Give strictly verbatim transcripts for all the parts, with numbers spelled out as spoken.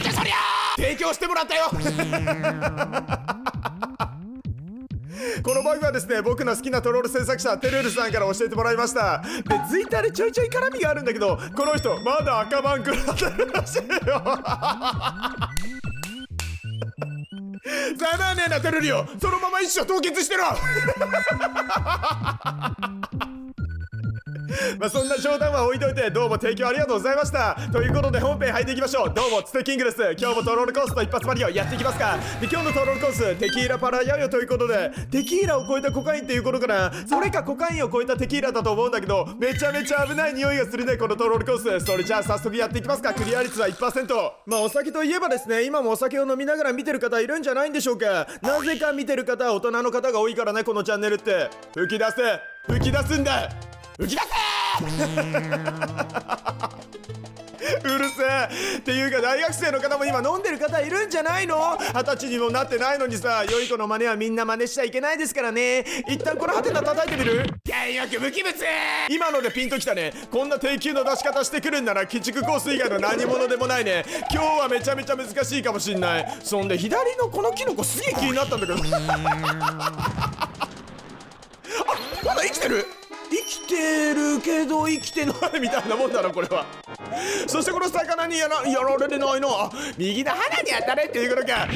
なんじゃそりゃー。提供してもらったよこのバグはですね、僕の好きなトロール制作者てるるさんから教えてもらいました。でツイッターでちょいちょい絡みがあるんだけど、この人まだ赤番食らってるらしいよざまあねえなてるるよ、そのまま一生凍結してろまあそんな冗談は置いといて、どうも提供ありがとうございました。ということで本編入っていきましょう。どうもツテキングです。今日もトロールコースと一発マリオやっていきますか。で今日のトロールコース、テキーラパラヤヨということで、テキーラを超えたコカインっていうことかな、それかコカインを超えたテキーラだと思うんだけど、めちゃめちゃ危ない匂いがするねこのトロールコース。それじゃあ早速やっていきますか。クリア率は いちパーセント。 まあお酒といえばですね、今もお酒を飲みながら見てる方いるんじゃないんでしょうか。なぜか見てる方大人の方が多いからねこのチャンネルって。吹き出せ吹き出すんだ浮き出せうるせえっていうか、大学生の方も今飲んでる方いるんじゃないの。二十歳にもなってないのにさ、良い子の真似はみんな真似しちゃいけないですからね。一旦このハテナ叩いてみる。原欲無機物。今のでピンときたね。こんな低級の出し方してくるんなら鬼畜コース以外の何者でもないね。今日はめちゃめちゃ難しいかもしんない。そんで左のこのキノコすげえ気になったんだけどあ、まだ生きてる生きてるけど生きてないみたいなもんだなこれはそしてこの魚にやら、やられてないの。右の花に当たれっていうことか。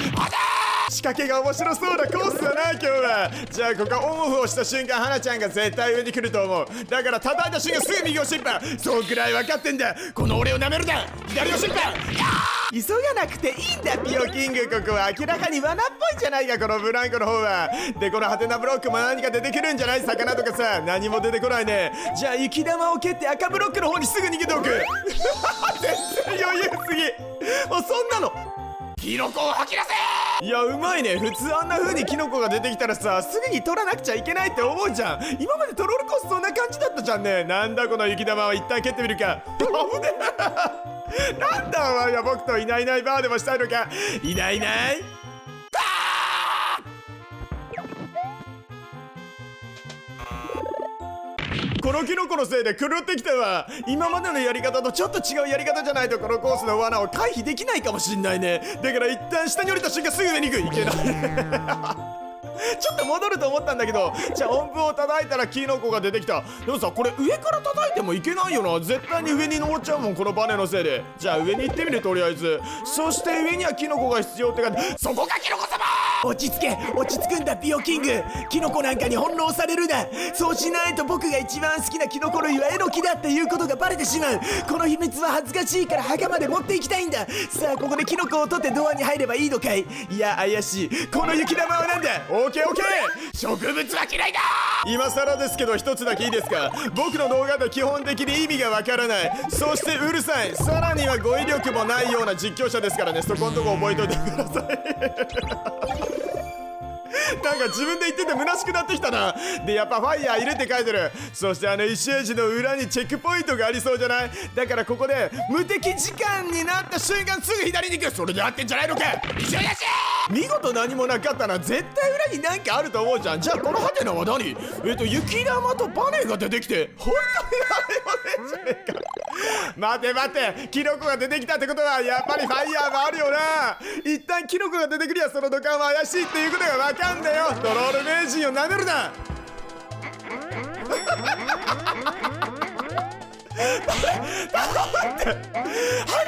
仕掛けが面白そうなコースだな今日は。じゃあここはオンオフをした瞬間、花ちゃんが絶対上に来ると思う。だから叩いた瞬間すぐ右を審判。そんくらい分かってんだ。この俺をなめるな。左を審判。急がなくていいんだピオキング。ここは明らかに罠っぽいじゃないかこのブランコの方は。でこのハテナブロックも何か出てくるんじゃない。魚とかさ何も出てこないね。じゃあ雪玉を蹴って赤ブロックの方にすぐ逃げておく全然余裕すぎ。もうそんなのキノコを吐き出せ。いやうまいね。普通あんな風にキノコが出てきたらさすぐに取らなくちゃいけないって思うじゃん。今までトロールコースそんな感じだったじゃんね。なんだこの雪玉を一旦蹴ってみるか。危ねえなんだお前は。僕といないいないバーでもしたいのか。いないいないバー。このキノコのせいで狂ってきたわ。今までのやり方とちょっと違うやり方じゃないとこのコースの罠を回避できないかもしんないね。だから一旦下に降りた瞬間すぐ上に行く。いけないねちょっと戻ると思ったんだけど、じゃあ音符を叩いたらキノコが出てきた。でもさこれ上から叩いてもいけないよな。絶対に上に登っちゃうもんこのバネのせいで。じゃあ上に行ってみるとりあえず。そして上にはキノコが必要って感じ。そこがキノコ様。落ち着け落ち着くんだピオキング。キノコなんかに翻弄されるな。そうしないと僕が一番好きなキノコ類はエノキだっていうことがバレてしまう。この秘密は恥ずかしいから墓まで持っていきたいんだ。さあここでキノコを取ってドアに入ればいいのかい。いや怪しい。この雪玉はなんだ。オーケーオーケー。植物は嫌いだ。今更ですけど一つだけいいですか。僕の動画で基本的に意味がわからない、そしてうるさい、さらには語彙力もないような実況者ですからね。そこんとこ覚えといてくださいなんか自分で言ってて虚しくなってきたな。でやっぱファイヤーいるって書いてる。そしてあの石エジの裏にチェックポイントがありそうじゃない。だからここで無敵時間になった瞬間すぐ左に行く。それで合ってんじゃないのか。石エジ見事何もなかったな。絶対裏に何かあると思うじゃん。じゃあこのハテナは何。えっと雪玉とバネが出てきて本当にあれもねえじゃねえか待て待て、キノコが出てきたってことはやっぱりファイヤーもあるよな。一旦キノコが出てくりゃその土管は怪しいっていうことが分かるなんだよ。トロール名人をなめるなだって反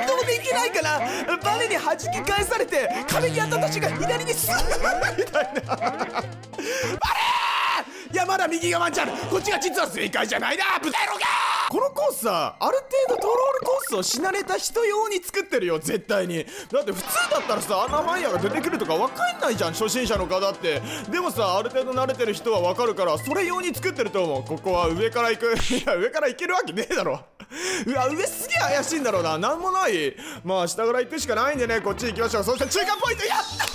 動でいけないからバネに弾き返されて壁に当たった瞬間左にスーみたいなあれいやまだ右がワンチャン。こっちが実は正解じゃないな。ブタ野郎か。このコースはある程度トロールコースをし慣れた人用に作ってるよ絶対に。だって普通だったらさあんなファイヤーが出てくるとか分かんないじゃん初心者の方って。でもさある程度慣れてる人は分かるからそれ用に作ってると思う。ここは上から行く。いや上から行けるわけねえだろうわ上すげえ怪しいんだろうな。なんもない。まあ下から行くしかないんでねこっち行きましょう。そして中間ポイントやった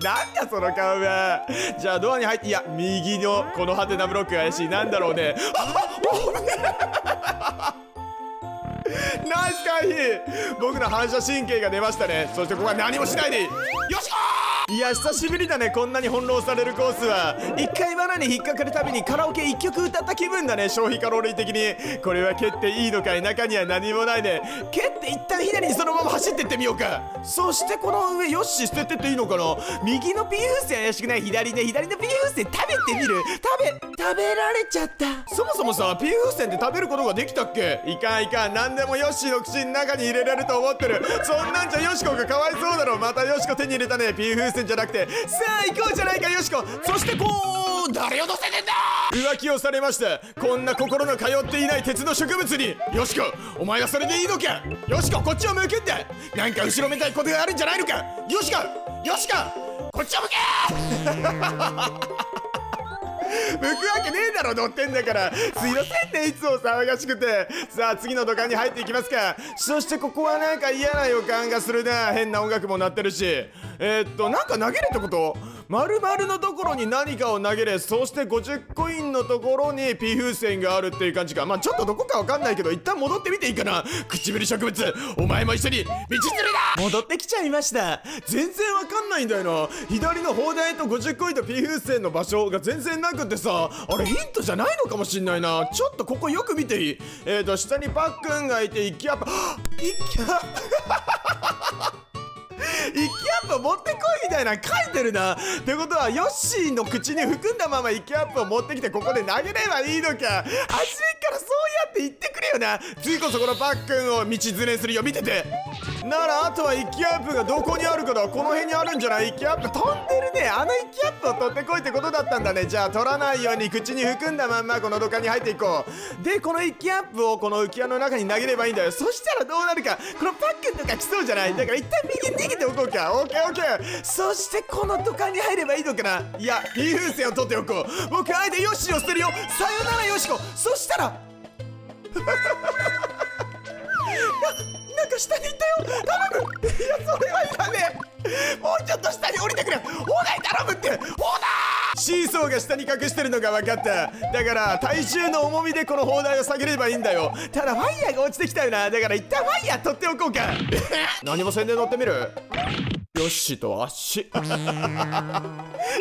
なんだその顔は。じゃあドアに入って、いや右のこのハテナブロックが怪しい。なんだろうね。あっナイス回避。僕の反射神経が出ましたね。そしてここは何もしないでいい。よしこーいや久しぶりだね、こんなに翻弄されるコースは。一回罠に引っかかるたびにカラオケ一曲歌った気分だね、消費カロリー的に。これは蹴っていいのかい、中には何もないね。蹴って一旦左にそのまま走ってってみようか。そしてこの上よし捨ててっていいのかな。右のピー風船怪しくない、左ね、左のピー風船食べてみる。食べ食べられちゃった。そもそもさ、ピー風船って食べることができたっけ。いかんいかん、何でもヨッシーの口の中に入れられると思ってる。そんなんじゃヨシコがかわいそうだろ。またヨシコ手に入れたね、ピー風船じゃなくて。さあ行こうじゃないかヨシコ。そしてこう、誰を乗せてんだ。浮気をされました。こんな心の通っていない鉄の植物に。ヨシコお前はそれでいいのか。ヨシコこっちを向くんだ。なんか後ろめたいことがあるんじゃないのか。ヨシコヨシコこっちを向け向くわけねえだろ、乗ってんだから。すいませんね、いつも騒がしくて。さあ次の土管に入っていきますか。そしてここはなんか嫌な予感がするな。変な音楽も鳴ってるし、えー、っとなんか投げるってこと、丸々のところに何かを投げれ、そしてごじゅうコインのところにピー風船があるっていう感じか。まあちょっとどこかわかんないけど、一旦戻ってみていいかな。唇植物お前も一緒に道連れだ。戻ってきちゃいました。全然わかんないんだよな。左の砲台とごじゅうコインとピー風船の場所が全然なくってさ、あれヒントじゃないのかもしんないな。ちょっとここよく見ていい。えーと下にパックンがいて、イキアップイキアップイキアップ持ってこいみたいな書いてるな。ってことはヨッシーの口に含んだままイキアップを持ってきて、ここで投げればいいのか。初めからそうやって言ってくれよな。次こそこのパックンを道連れするよ、見てて。ならあとはイキアップがどこにあるかだ。この辺にあるんじゃない。イキアップ飛んでるね。あのイキアップを取ってこいってことだったんだね。じゃあ取らないように口に含んだまんまこの土管に入っていこう。でこのイキアップをこの浮き輪の中に投げればいいんだよ。そしたらどうなるか。このパックンとか来そうじゃない。だから一旦右に逃げておこうか。オッケーオッケー。そしてこの土管に入ればいいのかな。いやピー風船を取っておこう。僕あえてヨッシーを捨てるよ。さよならヨシコ。そしたらなんか下に行ったよ。頼む。いやそれはいらねえ。もうちょっと下に降りてくれ。砲台頼むって。砲台。シーソーが下に隠してるのが分かった。だから体重の重みでこの砲台を下げればいいんだよ。ただファイヤーが落ちてきたよな。だから一旦ファイヤー取っておこうか。何も宣伝乗ってみる。ヨッシーと足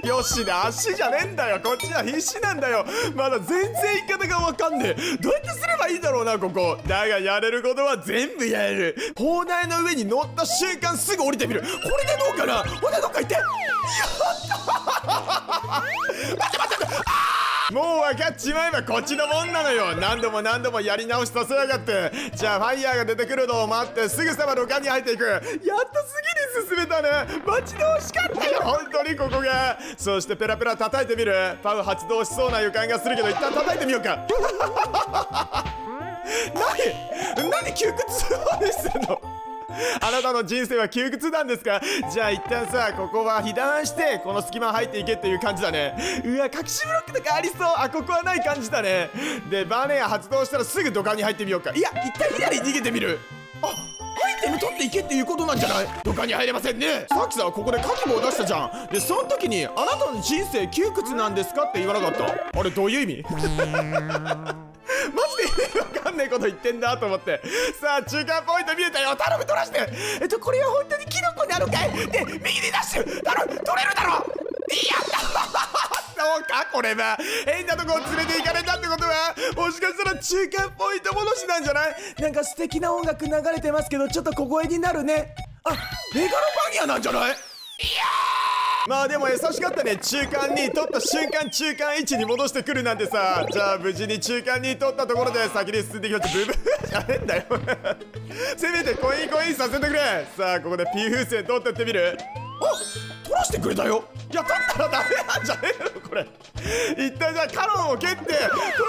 ヨッシーの足じゃねえんだよ。こっちは必死なんだよ。まだ全然言い方がわかんねえ。どうやってすればいいんだろうなここ。だがやれることは全部やれる。砲台の上に乗った瞬間すぐ降りてみる。これでどうかな。ほらどっか行ってやった待って待って待って、もう分かっちまえばこっちのもんなのよ。何度も何度もやり直しさせやがって。じゃあファイヤーが出てくるのを待って、すぐさま土管に入っていく。やっと次に進めたね。待ち遠しかったよ本当にここが。そしてペラペラ叩いてみる。パウ発動しそうな予感がするけど、一旦叩いてみようか。何何窮屈そうにしてんの。あなたの人生は窮屈なんですか。じゃあ一旦さ、ここは被弾してこの隙間入っていけっていう感じだね。うわ隠しブロックとかありそう。あここはない感じだね。でバネア発動したらすぐ土管に入ってみようか。いや一旦左に逃げてみる。あアイテム取っていけっていうことなんじゃない。土管に入れませんね。さっきさここでカキ棒を出したじゃん。でその時に「あなたの人生窮屈なんですか?」って言わなかった。あれどういう意味マジで分かんねえこと言ってんだと思って。さあ中間ポイント見えたよ。頼む取らして。えっとこれは本当にキノコなのかい。で右に出してる。頼む取れるだろ。やったどうかこれは変なとこを連れて行かれたってことは、もしかしたら中間ポイント戻しなんじゃない。なんか素敵な音楽流れてますけど、ちょっと小声になるね。あメガロパニアなんじゃない。いやまあでも優しかったね。中間に取った瞬間中間位置に戻してくるなんてさ。じゃあ無事に中間に取ったところで先に進んでいきましょう。ブブーじゃねえんだよせめてコインコインさせてくれ。さあここでピー風船取ってってみる。あ取らしてくれたよ。いや取ったらダメなんじゃねえのこれ。一旦じゃあカロンを蹴ってこ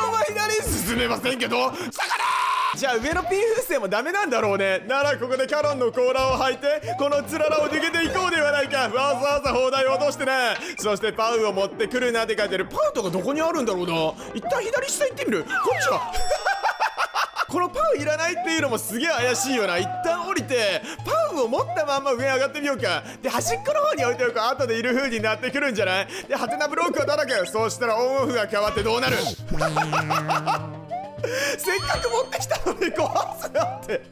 のまま左に進めませんけど。魚じゃあ上のピー風船もダメなんだろうね。ならここでカロンの甲羅を履いてこのつららを抜けていこうではないか。わざわざ砲台を落としてね。そしてパウを持ってくるなって書いてる。パウとかどこにあるんだろうな。一旦左下行ってみる。こっちはこのパウいらないっていうのもすげえ怪しいよな。一旦降りてパウを持ったまんま上上がってみようか。で端っこの方に置いておく。後でいる風になってくるんじゃない。でハテナブロックを叩く。そうしたらオンオフが変わってどうなるせっかく持ってきたのに壊すなって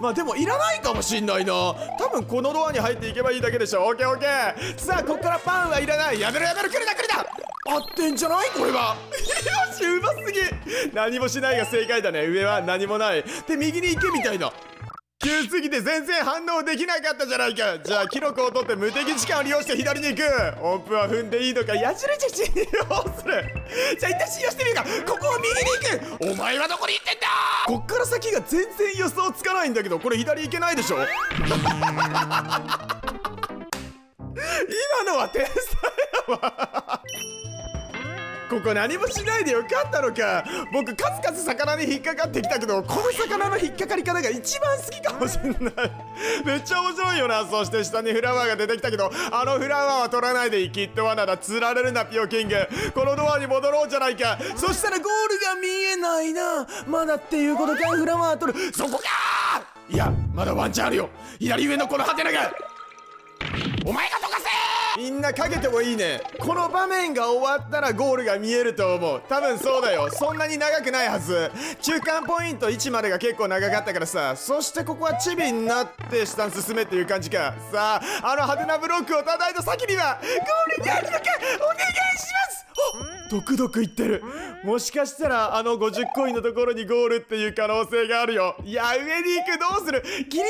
まあでもいらないかもしんないな。多分このドアに入っていけばいいだけでしょ。オッケーオッケー。さあこっからパンはいらない。やめろやめろ、来るな来るな。合ってんじゃないこれは。よし、うますぎ。何もしないが正解だね。上は何もないで右に行けみたいな。急すぎて全然反応できなかったじゃないか。じゃあキノコを取って無敵時間を利用して左に行く。音符は踏んでいいのか矢印信用する。じゃあ一旦信用してみるか。ここを右に行く。お前はどこに行ってんだ。こっから先が全然予想つかないんだけど、これ左行けないでしょ。今のは天才だわ。ここ何もしないでよかったのか。僕数々魚に引っかかってきたけど、この魚の引っかかり方が一番好きかもしれない。めっちゃ面白いよな。そして下にフラワーが出てきたけど、あのフラワーは取らないでいい。きっと罠だ。釣られるなピオキング。このドアに戻ろうじゃないか。そしたらゴールが見えないな。まだっていうことか。フラワー取る。そこかー。いやまだワンチャンあるよ。左上のこのハテナが。お前がどかせー。みんなかけてもいいね。この場面が終わったらゴールが見えると思う。多分そうだよ。そんなに長くないはず。中間ポイントいちまでが結構長かったからさ。そしてここはチビになって下に進めっていう感じか。さああの派手なブロックを叩いた先にはゴールがあるのか。お願いします。あっドクドクいってる。もしかしたらあのごじゅっコインのところにゴールっていう可能性があるよ。いや上に行く。どうする。ギリギリ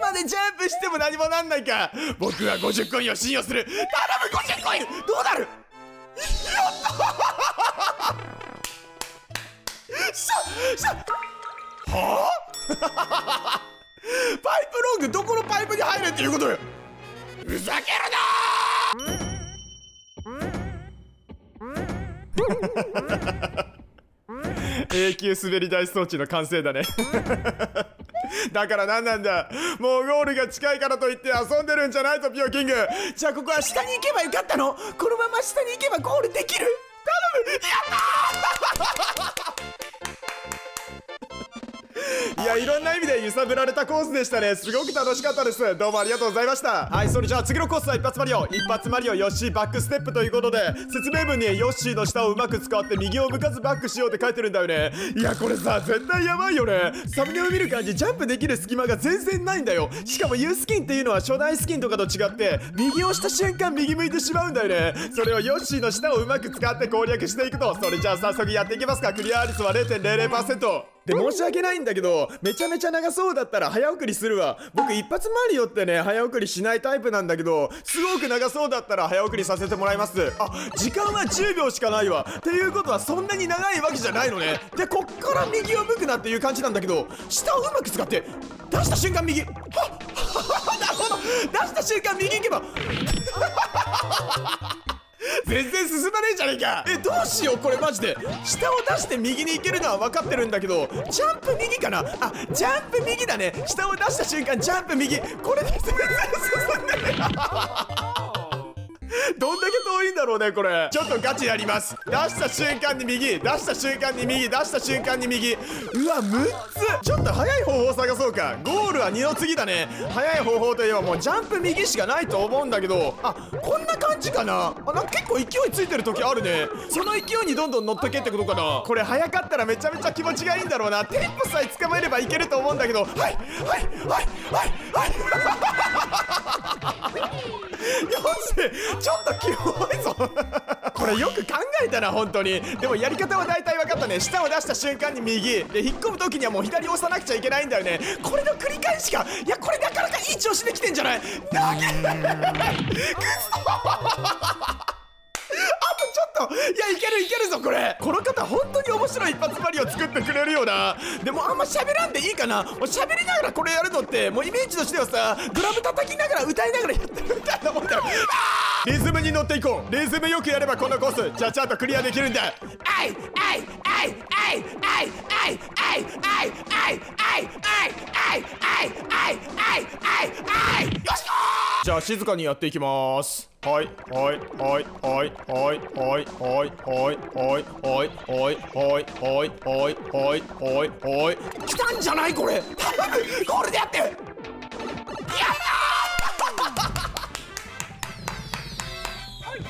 までジャンプしても何もなんないか。僕はごじゅっコインを信用する。頼むごじゅっコイン。どうなる。やったしゃしゃはあパイプロングどこのパイプに入れっていうことよ。ふざけるなー。永久滑り台装置の完成だね。だから何なんだ。もうゴールが近いからといって遊んでるんじゃないとピオキング。じゃあここは下に行けばよかったの。このまま下に行けばゴールできる。頼む。やったー。いやいろんな意味で揺さぶられたコースでしたね。すごく楽しかったです。どうもありがとうございました。はい、それじゃあ次のコースは一発マリオ一発マリオヨッシーバックステップということで、説明文にヨッシーの下をうまく使って右を向かずバックしようって書いてるんだよね。いやこれさ絶対やばいよね。サムネを見る感じジャンプできる隙間が全然ないんだよ。しかも U スキンっていうのは初代スキンとかと違って右を押した瞬間右向いてしまうんだよね。それをヨッシーの下をうまく使って攻略していくと。それじゃあ早速やっていきますか。クリア率は ゼロてんゼロゼロパーセントで申し訳ないんだけど、めちゃめちゃ長そうだったら早送りするわ。僕一発マリオってね早送りしないタイプなんだけど、すごく長そうだったら早送りさせてもらいます。あ時間はじゅうびょうしかないわ。っていうことはそんなに長いわけじゃないのね。でこっから右を向くなっていう感じなんだけど、下をうまく使って出した瞬間右はっなるほど。出した瞬間右行けば全然進まねえじゃねえか。えどうしようこれマジで。下を出して右に行けるのは分かってるんだけど、ジャンプ右かな。あジャンプ右だね。下を出した瞬間ジャンプ右。これで全然進んでねえ。どんだけ遠いんだろうねこれ。ちょっとガチやります。出した瞬間に右、出した瞬間に右、出した瞬間に右。うわむっつ。ちょっと早い方法を探そうか。ゴールはにの次だね。早い方法といえばもうジャンプ右しかないと思うんだけど、あこんな感じかな。あなんか結構勢いついてる時あるね。その勢いにどんどん乗っとけってことかな。これ早かったらめちゃめちゃ気持ちがいいんだろうな。テンポさえ捕まえればいけると思うんだけど。はいはいはいはいはいよしちょっと気負いぞこれよく考えたな本当に。でもやり方は大体分かったね。舌を出した瞬間に右で引っ込む時にはもう左押さなくちゃいけないんだよね。これの繰り返しか。いやこれなかなかいい調子できてんじゃない。だけクソあとちょっと。いやいけるいけるぞこれ。この方本当に面白い一発マリオ作ってくれるよな。でもあんま喋らんでいいかな。もう喋りながらこれやるのってもうイメージとしてはさ、ドラム叩きながら歌いながらやってるみたいなもんだよ。リズムに乗っていこう。リズムよくやればこのコースちゃちゃんとクリアできるんだ。あいあいあいあいあいあいあいあいあいあいあいあいあいあいあいあいあい。よしこー。じゃあ静かにやっていきます。はいはいはいはいはいはいはいはいはいはいはいはいはいはいはいはいはい。来たんじゃないこれ。ゴールでやって。やったー。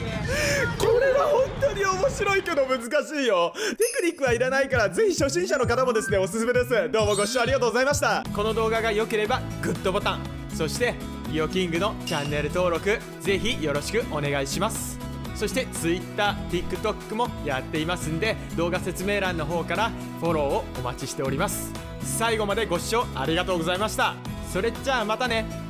これは本当に当に面白いけど難しいよ。テクニックはいらないからぜひ初心者の方もですねおすすめです。どうもご視聴ありがとうございました。この動画が良ければグッドボタン、そしてリオキングのチャンネル登録ぜひよろしくお願いします。そして Twitter、TikTok もやっていますんで動画説明欄の方からフォローをお待ちしております。最後までご視聴ありがとうございました。それじゃあまたね。